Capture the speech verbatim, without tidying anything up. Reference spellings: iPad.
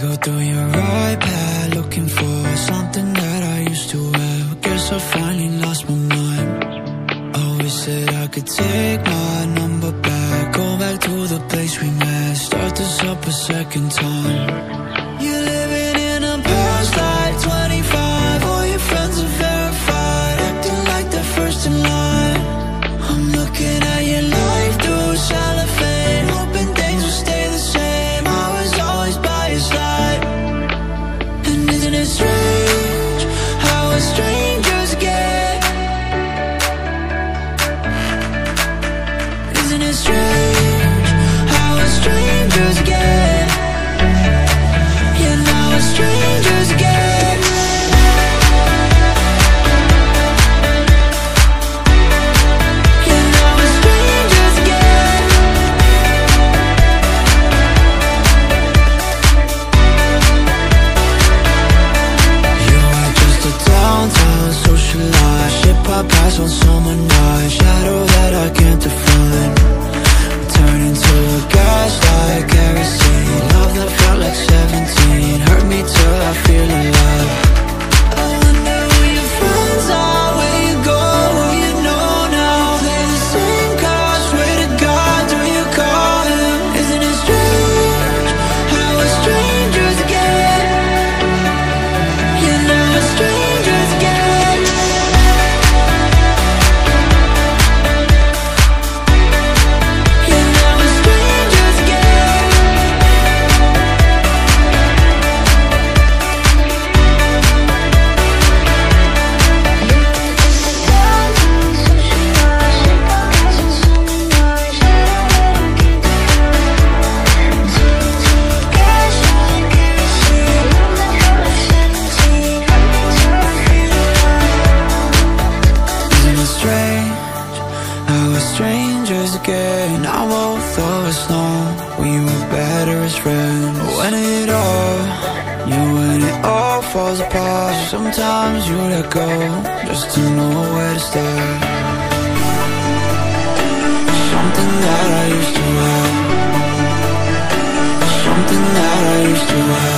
go through your iPad, looking for something that I used to have. Guess I finally lost my mind. Always said I could take my number back, go back to the place we met, start this up a second time. On someone else, shadow that I can't define. Turn into a gaslight, kerosene. Love that felt like seventeen, hurt me till I feel alive. I wonder who your friends are, where you go, who you know now. They're the same guy, swear to God, do you call him? Isn't it strange how we're strangers again? Yeah, now we're strangers again. Strangers again, I won't throw a stone. We were better as friends. When it all, you and it all falls apart. Sometimes you let go, just to know where to start. Something that I used to have, something that I used to have.